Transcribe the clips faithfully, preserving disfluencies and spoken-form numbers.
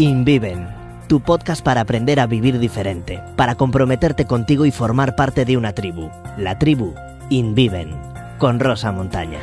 InViven, tu podcast para aprender a vivir diferente, para comprometerte contigo y formar parte de una tribu. La tribu InViven, con Rosa Montaña.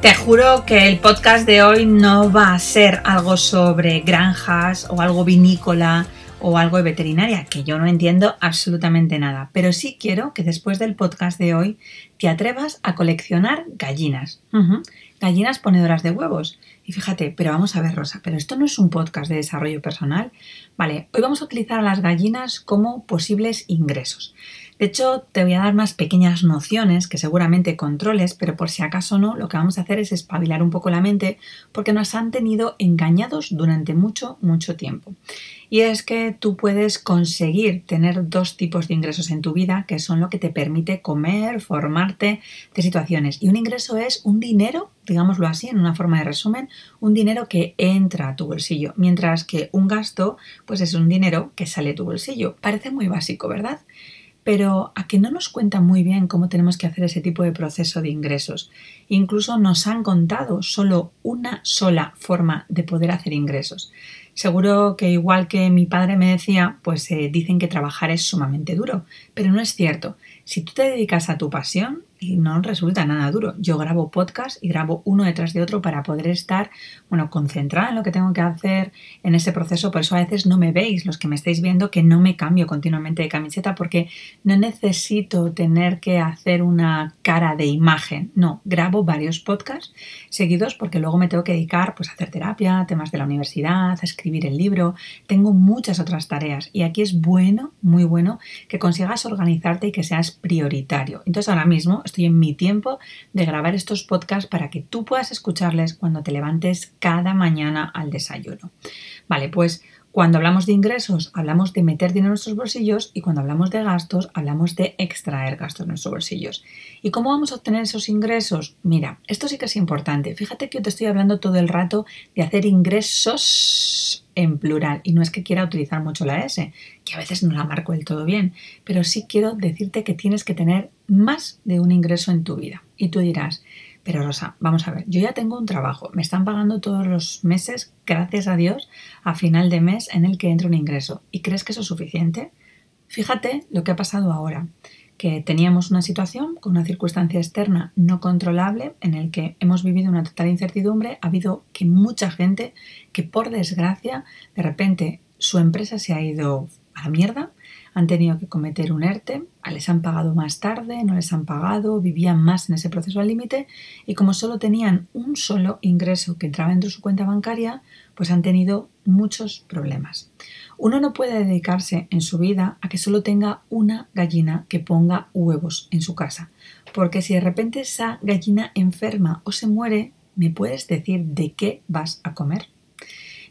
Te juro que el podcast de hoy no va a ser algo sobre granjas o algo vinícola o algo de veterinaria, que yo no entiendo absolutamente nada. Pero sí quiero que después del podcast de hoy te atrevas a coleccionar gallinas. Uh-huh. Gallinas ponedoras de huevos. Y fíjate, pero vamos a ver, Rosa, pero esto no es un podcast de desarrollo personal. Vale, hoy vamos a utilizar a las gallinas como posibles ingresos. De hecho, te voy a dar más pequeñas nociones que seguramente controles, pero por si acaso no, lo que vamos a hacer es espabilar un poco la mente porque nos han tenido engañados durante mucho, mucho tiempo. Y es que tú puedes conseguir tener dos tipos de ingresos en tu vida, que son lo que te permite comer, formarte de situaciones. Y un ingreso es un dinero, digámoslo así, en una forma de resumen, un dinero que entra a tu bolsillo, mientras que un gasto, pues es un dinero que sale de tu bolsillo. Parece muy básico, ¿verdad? Pero a que no nos cuentan muy bien cómo tenemos que hacer ese tipo de proceso de ingresos. Incluso nos han contado solo una sola forma de poder hacer ingresos. Seguro que igual que mi padre me decía, pues eh, dicen que trabajar es sumamente duro, pero no es cierto. Si tú te dedicas a tu pasión, no resulta nada duro. Yo grabo podcast y grabo uno detrás de otro para poder estar, bueno, concentrada en lo que tengo que hacer en ese proceso. Por eso a veces no me veis, los que me estáis viendo, que no me cambio continuamente de camiseta porque no necesito tener que hacer una cara de imagen. No, grabo varios podcasts seguidos porque luego me tengo que dedicar pues a hacer terapia, temas de la universidad, a escribir el libro. Tengo muchas otras tareas y aquí es bueno, muy bueno, que consigas organizarte y que seas prioritario. Entonces ahora mismo estoy en mi tiempo de grabar estos podcasts para que tú puedas escucharles cuando te levantes cada mañana al desayuno. Vale, pues cuando hablamos de ingresos hablamos de meter dinero en nuestros bolsillos y cuando hablamos de gastos hablamos de extraer gastos de nuestros bolsillos. ¿Y cómo vamos a obtener esos ingresos? Mira, esto sí que es importante. Fíjate que yo te estoy hablando todo el rato de hacer ingresos en plural y no es que quiera utilizar mucho la S, que a veces no la marco del todo bien, pero sí quiero decirte que tienes que tener más de un ingreso en tu vida. Y tú dirás, pero Rosa, vamos a ver, yo ya tengo un trabajo, me están pagando todos los meses, gracias a Dios, a final de mes en el que entra un ingreso. ¿Y crees que eso es suficiente? Fíjate lo que ha pasado ahora, que teníamos una situación con una circunstancia externa no controlable en el que hemos vivido una total incertidumbre, ha habido que mucha gente que por desgracia de repente su empresa se ha ido a la mierda, han tenido que cometer un ERTE, les han pagado más tarde, no les han pagado, vivían más en ese proceso al límite y como solo tenían un solo ingreso que entraba dentro de su cuenta bancaria, pues han tenido muchos problemas. Uno no puede dedicarse en su vida a que solo tenga una gallina que ponga huevos en su casa, porque si de repente esa gallina enferma o se muere, ¿me puedes decir de qué vas a comer?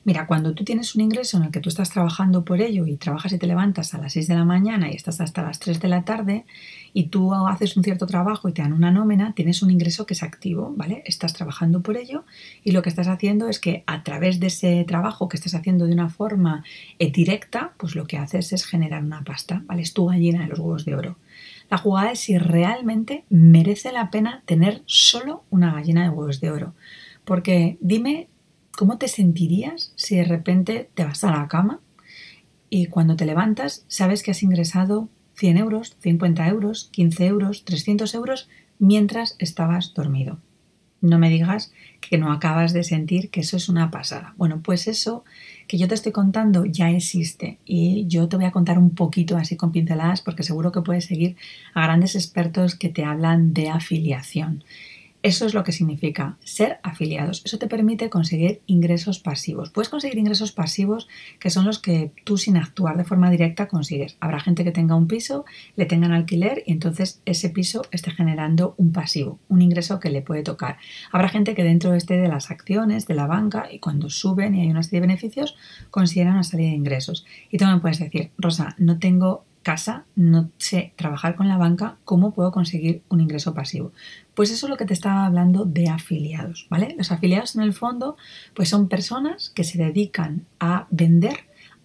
Mira, cuando tú tienes un ingreso en el que tú estás trabajando por ello y trabajas y te levantas a las seis de la mañana y estás hasta las tres de la tarde y tú haces un cierto trabajo y te dan una nómina, tienes un ingreso que es activo, ¿vale? Estás trabajando por ello y lo que estás haciendo es que a través de ese trabajo que estás haciendo de una forma directa, pues lo que haces es generar una pasta, ¿vale? Es tu gallina de los huevos de oro. La jugada es si realmente merece la pena tener solo una gallina de huevos de oro. Porque dime, ¿cómo te sentirías si de repente te vas a la cama y cuando te levantas sabes que has ingresado cien euros, cincuenta euros, quince euros, trescientos euros mientras estabas dormido? No me digas que no acabas de sentir que eso es una pasada. Bueno, pues eso que yo te estoy contando ya existe y yo te voy a contar un poquito así con pinceladas porque seguro que puedes seguir a grandes expertos que te hablan de afiliación. Eso es lo que significa ser afiliados. Eso te permite conseguir ingresos pasivos. Puedes conseguir ingresos pasivos que son los que tú sin actuar de forma directa consigues. Habrá gente que tenga un piso, le tengan alquiler y entonces ese piso esté generando un pasivo, un ingreso que le puede tocar. Habrá gente que dentro esté de las acciones, de la banca y cuando suben y hay una serie de beneficios consideran una salida de ingresos. Y tú me puedes decir, Rosa, no tengo casa, no sé trabajar con la banca, ¿cómo puedo conseguir un ingreso pasivo? Pues eso es lo que te estaba hablando de afiliados, ¿vale? Los afiliados en el fondo pues son personas que se dedican a vender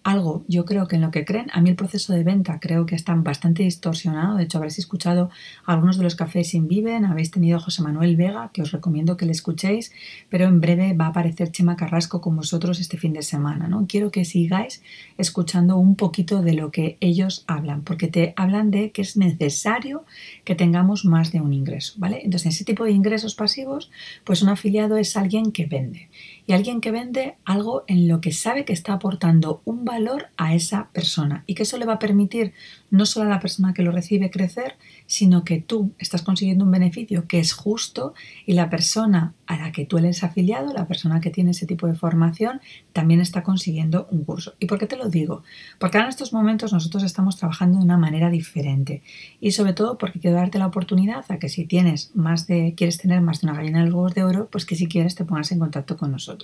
algo, yo creo que en lo que creen. A mí el proceso de venta creo que está bastante distorsionado. De hecho, habréis escuchado algunos de los cafés InViven, habéis tenido a José Manuel Vega, que os recomiendo que le escuchéis, pero en breve va a aparecer Chema Carrasco con vosotros este fin de semana, ¿no? Quiero que sigáis escuchando un poquito de lo que ellos hablan, porque te hablan de que es necesario que tengamos más de un ingreso, ¿vale? Entonces, en ese tipo de ingresos pasivos, pues un afiliado es alguien que vende. Y alguien que vende algo en lo que sabe que está aportando un valor a esa persona y que eso le va a permitir no solo a la persona que lo recibe crecer, sino que tú estás consiguiendo un beneficio que es justo y la persona a la que tú eres afiliado, la persona que tiene ese tipo de formación, también está consiguiendo un curso. ¿Y por qué te lo digo? Porque ahora en estos momentos nosotros estamos trabajando de una manera diferente y sobre todo porque quiero darte la oportunidad a que si tienes más de, quieres tener más de una gallina de huevos de oro, pues que si quieres te pongas en contacto con nosotros.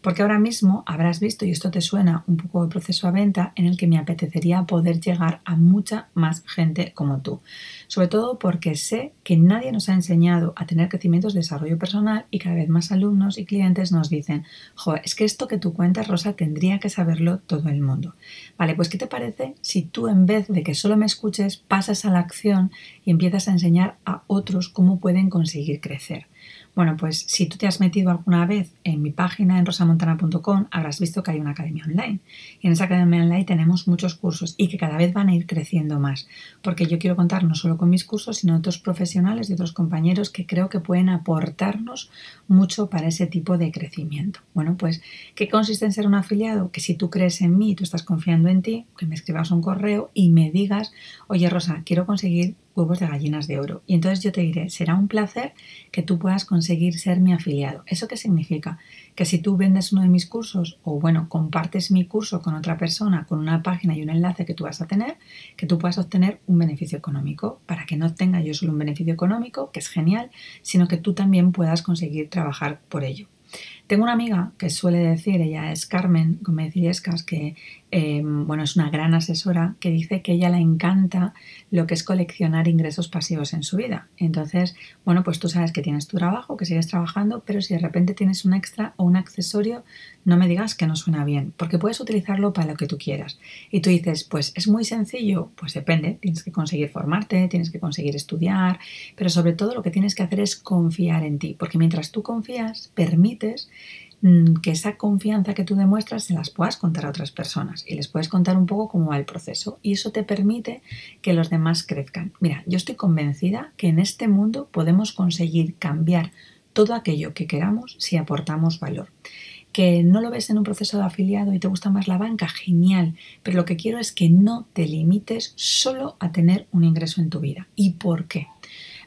Porque ahora mismo habrás visto, y esto te suena un poco de proceso a venta, en el que me apetecería poder llegar a mucha más gente como tú. Sobre todo porque sé que nadie nos ha enseñado a tener crecimientos de desarrollo personal y cada vez más alumnos y clientes nos dicen, joder, es que esto que tú cuentas, Rosa, tendría que saberlo todo el mundo. Vale, pues ¿qué te parece si tú en vez de que solo me escuches, pasas a la acción y empiezas a enseñar a otros cómo pueden conseguir crecer? Bueno, pues si tú te has metido alguna vez en mi página en rosa montana punto com, habrás visto que hay una academia online. Y en esa academia online tenemos muchos cursos y que cada vez van a ir creciendo más. Porque yo quiero contar no solo con mis cursos, sino otros profesionales y otros compañeros que creo que pueden aportarnos mucho para ese tipo de crecimiento. Bueno, pues, ¿qué consiste en ser un afiliado? Que si tú crees en mí, tú estás confiando en ti, que me escribas un correo y me digas, oye Rosa, quiero conseguir huevos de gallinas de oro. Y entonces yo te diré, será un placer que tú puedas conseguir ser mi afiliado. ¿Eso qué significa? Que si tú vendes uno de mis cursos o, bueno, compartes mi curso con otra persona, con una página y un enlace que tú vas a tener, que tú puedas obtener un beneficio económico, para que no tenga yo solo un beneficio económico, que es genial, sino que tú también puedas conseguir trabajar por ello. Tengo una amiga que suele decir, ella es Carmen Gómez Illescas, que eh, bueno, es una gran asesora, que dice que ella le encanta lo que es coleccionar ingresos pasivos en su vida. Entonces, bueno, pues tú sabes que tienes tu trabajo, que sigues trabajando, pero si de repente tienes un extra o un accesorio, no me digas que no suena bien, porque puedes utilizarlo para lo que tú quieras. Y tú dices, pues es muy sencillo, pues depende, tienes que conseguir formarte, tienes que conseguir estudiar, pero sobre todo lo que tienes que hacer es confiar en ti, porque mientras tú confías, permites que esa confianza que tú demuestras se las puedas contar a otras personas y les puedes contar un poco cómo va el proceso y eso te permite que los demás crezcan. Mira, yo estoy convencida que en este mundo podemos conseguir cambiar todo aquello que queramos si aportamos valor. Que no lo ves en un proceso de afiliado y te gusta más la banca, genial, pero lo que quiero es que no te limites solo a tener un ingreso en tu vida. ¿Y por qué?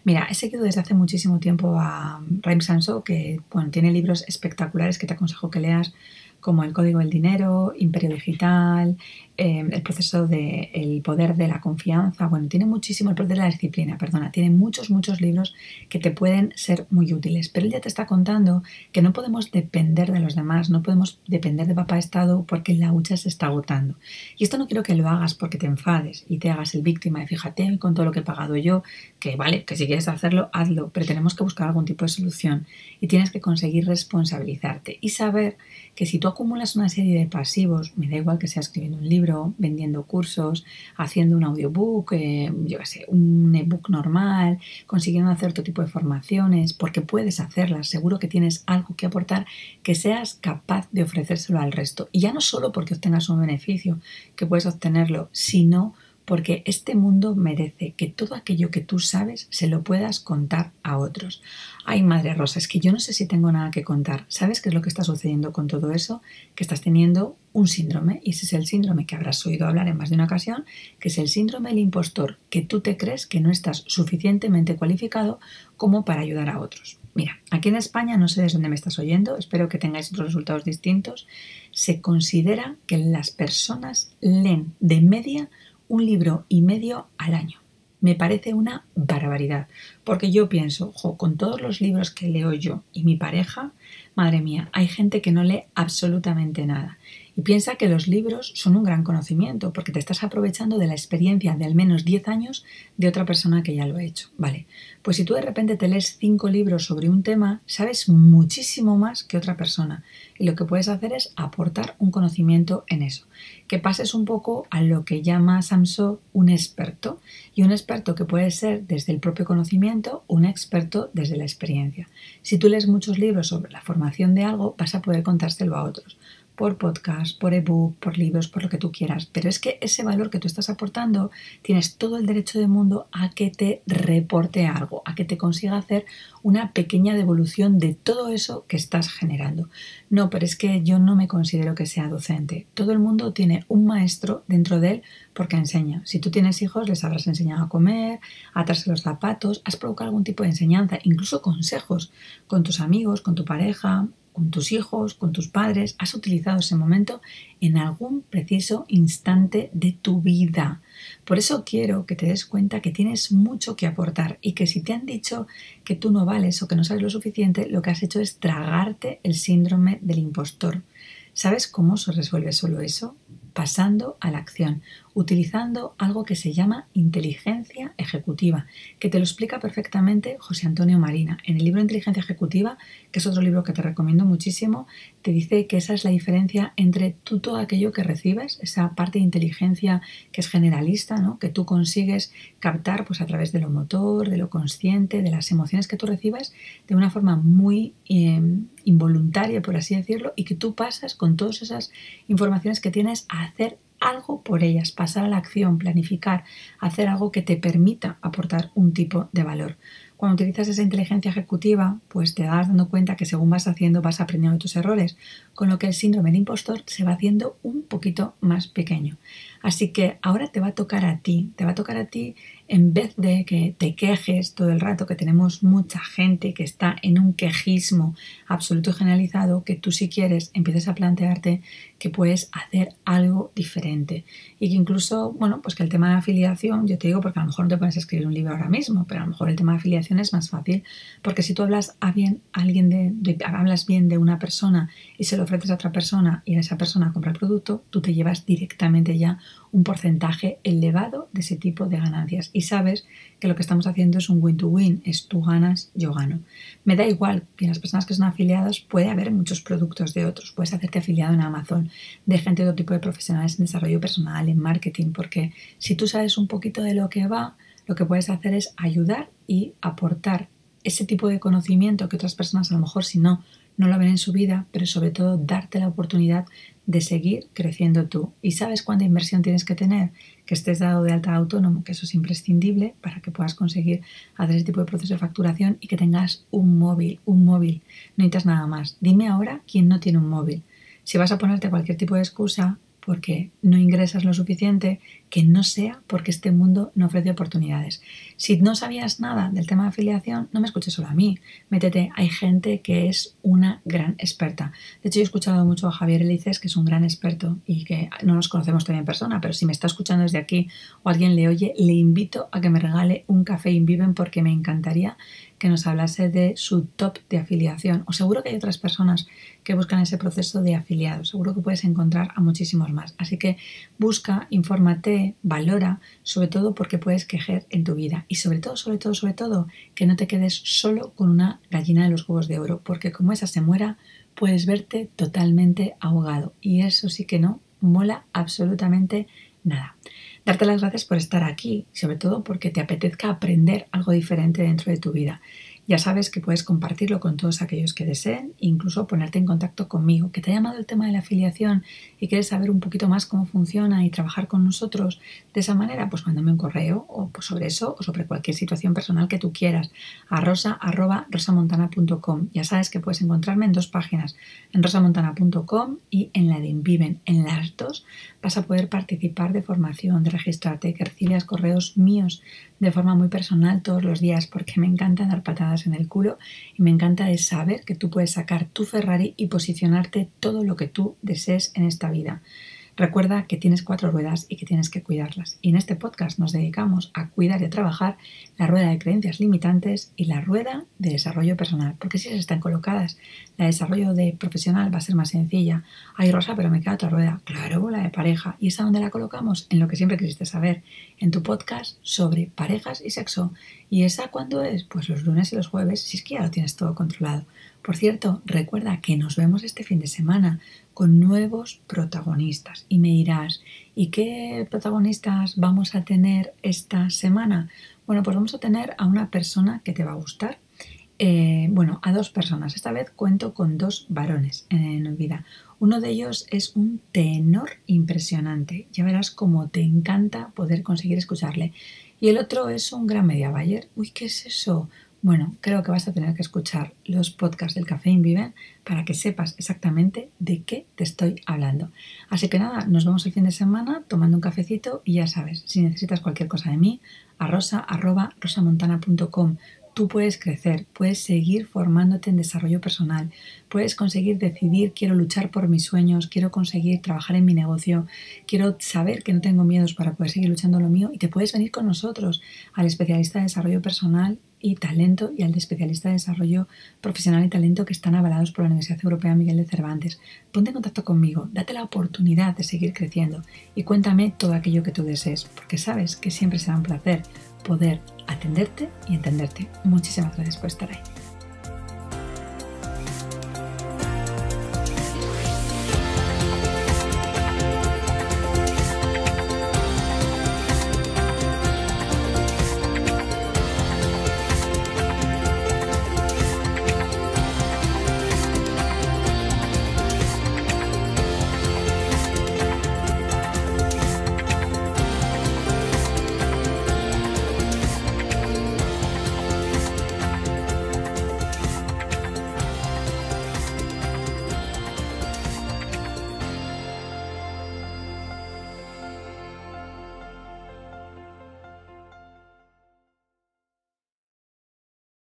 Mira, he seguido desde hace muchísimo tiempo a Raim Sanso, que bueno, tiene libros espectaculares que te aconsejo que leas, como El Código del Dinero, Imperio Digital, eh, el proceso de el poder de la confianza. Bueno, tiene muchísimo el poder de la disciplina, perdona, tiene muchos, muchos libros que te pueden ser muy útiles. Pero él ya te está contando que no podemos depender de los demás, no podemos depender de papá Estado porque la hucha se está agotando. Y esto no quiero que lo hagas porque te enfades y te hagas el víctima de fíjate con todo lo que he pagado yo, que vale, que si quieres hacerlo, hazlo, pero tenemos que buscar algún tipo de solución y tienes que conseguir responsabilizarte y saber que si tú acumulas una serie de pasivos, me da igual que sea escribiendo un libro, vendiendo cursos, haciendo un audiobook, eh, yo qué sé, un ebook normal, consiguiendo hacer otro tipo de formaciones, porque puedes hacerlas, seguro que tienes algo que aportar, que seas capaz de ofrecérselo al resto. Y ya no solo porque obtengas un beneficio, que puedes obtenerlo, sino porque este mundo merece que todo aquello que tú sabes se lo puedas contar a otros. Ay, madre Rosa, es que yo no sé si tengo nada que contar. ¿Sabes qué es lo que está sucediendo con todo eso? Que estás teniendo un síndrome, y ese es el síndrome que habrás oído hablar en más de una ocasión, que es el síndrome del impostor, que tú te crees que no estás suficientemente cualificado como para ayudar a otros. Mira, aquí en España, no sé desde dónde me estás oyendo, espero que tengáis otros resultados distintos, se considera que las personas leen de media un libro y medio al año. Me parece una barbaridad, porque yo pienso, jo, con todos los libros que leo yo y mi pareja, madre mía, hay gente que no lee absolutamente nada. Y piensa que los libros son un gran conocimiento porque te estás aprovechando de la experiencia de al menos diez años de otra persona que ya lo ha hecho. Vale, pues si tú de repente te lees cinco libros sobre un tema, sabes muchísimo más que otra persona y lo que puedes hacer es aportar un conocimiento en eso. Que pases un poco a lo que llama Sanso un experto, y un experto que puede ser desde el propio conocimiento o un experto desde la experiencia. Si tú lees muchos libros sobre la formación de algo, vas a poder contárselo a otros. Por podcast, por ebook, por libros, por lo que tú quieras. Pero es que ese valor que tú estás aportando, tienes todo el derecho del mundo a que te reporte algo, a que te consiga hacer una pequeña devolución de todo eso que estás generando. No, pero es que yo no me considero que sea docente. Todo el mundo tiene un maestro dentro de él porque enseña. Si tú tienes hijos, les habrás enseñado a comer, a atarse los zapatos, has provocado algún tipo de enseñanza, incluso consejos con tus amigos, con tu pareja, con tus hijos, con tus padres, has utilizado ese momento en algún preciso instante de tu vida. Por eso quiero que te des cuenta que tienes mucho que aportar y que si te han dicho que tú no vales o que no sabes lo suficiente, lo que has hecho es tragarte el síndrome del impostor. ¿Sabes cómo se resuelve solo eso? Pasando a la acción, utilizando algo que se llama inteligencia ejecutiva, que te lo explica perfectamente José Antonio Marina. En el libro Inteligencia Ejecutiva, que es otro libro que te recomiendo muchísimo, te dice que esa es la diferencia entre tú todo aquello que recibes, esa parte de inteligencia que es generalista, ¿no? Que tú consigues captar pues, a través de lo motor, de lo consciente, de las emociones que tú recibes de una forma muy eh, involuntaria, por así decirlo, y que tú pasas con todas esas informaciones que tienes a hacer algo por ellas, pasar a la acción, planificar, hacer algo que te permita aportar un tipo de valor. Cuando utilizas esa inteligencia ejecutiva, pues te vas dando cuenta que según vas haciendo vas aprendiendo de tus errores, con lo que el síndrome del impostor se va haciendo un poquito más pequeño. Así que ahora te va a tocar a ti, te va a tocar a ti en vez de que te quejes todo el rato, que tenemos mucha gente que está en un quejismo absoluto y generalizado, que tú si quieres empieces a plantearte que puedes hacer algo diferente. Y que incluso, bueno, pues que el tema de afiliación, yo te digo porque a lo mejor no te pones a escribir un libro ahora mismo, pero a lo mejor el tema de afiliación es más fácil, porque si tú hablas a bien, a alguien de, de, hablas bien de una persona y se lo ofreces a otra persona y a esa persona compra el producto, tú te llevas directamente ya un porcentaje elevado de ese tipo de ganancias y sabes que lo que estamos haciendo es un win-to-win, es tú ganas, yo gano. Me da igual que las personas que son afiliadas puede haber muchos productos de otros, puedes hacerte afiliado en Amazon, de gente de otro tipo de profesionales en desarrollo personal, en marketing, porque si tú sabes un poquito de lo que va, lo que puedes hacer es ayudar y aportar ese tipo de conocimiento que otras personas a lo mejor si no, no lo ven en su vida, pero sobre todo darte la oportunidad de seguir creciendo tú. ¿Y sabes cuánta inversión tienes que tener? Que estés dado de alta autónomo, que eso es imprescindible para que puedas conseguir hacer ese tipo de proceso de facturación y que tengas un móvil, un móvil. No necesitas nada más. Dime ahora quién no tiene un móvil. Si vas a ponerte cualquier tipo de excusa, porque no ingresas lo suficiente, que no sea porque este mundo no ofrece oportunidades. Si no sabías nada del tema de afiliación, no me escuches solo a mí, métete, hay gente que es una gran experta. De hecho, yo he escuchado mucho a Javier Elices, que es un gran experto y que no nos conocemos todavía en persona, pero si me está escuchando desde aquí o alguien le oye, le invito a que me regale un café InViven porque me encantaría que nos hablase de su top de afiliación. O seguro que hay otras personas que buscan ese proceso de afiliado. Seguro que puedes encontrar a muchísimos más. Así que busca, infórmate, valora, sobre todo porque puedes quejer en tu vida. Y sobre todo, sobre todo, sobre todo, que no te quedes solo con una gallina de los huevos de oro, porque como esa se muera, puedes verte totalmente ahogado. Y eso sí que no mola absolutamente nada. Darte las gracias por estar aquí, sobre todo porque te apetezca aprender algo diferente dentro de tu vida. Ya sabes que puedes compartirlo con todos aquellos que deseen, incluso ponerte en contacto conmigo. Que te ha llamado el tema de la afiliación y quieres saber un poquito más cómo funciona y trabajar con nosotros de esa manera, pues mándame un correo o pues sobre eso o sobre cualquier situación personal que tú quieras a rosa arroba rosamontana punto com. Ya sabes que puedes encontrarme en dos páginas, en rosamontana punto com y en la de InViven. En las dos vas a poder participar de formación, de registrarte, que recibas correos míos de forma muy personal todos los días porque me encanta dar patadas en el culo y me encanta de saber que tú puedes sacar tu Ferrari y posicionarte todo lo que tú desees en esta vida. Recuerda que tienes cuatro ruedas y que tienes que cuidarlas. Y en este podcast nos dedicamos a cuidar y a trabajar la rueda de creencias limitantes y la rueda de desarrollo personal. Porque si están colocadas, la de desarrollo de profesional va a ser más sencilla. Ay, Rosa, pero me queda otra rueda. Claro, la de pareja. ¿Y esa dónde la colocamos? En lo que siempre quisiste saber. En tu podcast sobre parejas y sexo. ¿Y esa cuándo es? Pues los lunes y los jueves, si es que ya lo tienes todo controlado. Por cierto, recuerda que nos vemos este fin de semana con nuevos protagonistas y me dirás, ¿y qué protagonistas vamos a tener esta semana? Bueno, pues vamos a tener a una persona que te va a gustar, eh, bueno, a dos personas. Esta vez cuento con dos varones en mi vida. Uno de ellos es un tenor impresionante, ya verás cómo te encanta poder conseguir escucharle. Y el otro es un gran mediavaller. Uy, ¿qué es eso? Bueno, creo que vas a tener que escuchar los podcasts del Café InViven para que sepas exactamente de qué te estoy hablando. Así que nada, nos vemos el fin de semana tomando un cafecito y ya sabes, si necesitas cualquier cosa de mí, a rosa arroba rosamontana punto com. Tú puedes crecer, puedes seguir formándote en desarrollo personal, puedes conseguir decidir, quiero luchar por mis sueños, quiero conseguir trabajar en mi negocio, quiero saber que no tengo miedos para poder seguir luchando lo mío y te puedes venir con nosotros al especialista de desarrollo personal y talento y al especialista de desarrollo profesional y talento que están avalados por la Universidad Europea Miguel de Cervantes. Ponte en contacto conmigo, date la oportunidad de seguir creciendo y cuéntame todo aquello que tú desees, porque sabes que siempre será un placer poder atenderte y entenderte. Muchísimas gracias por estar ahí.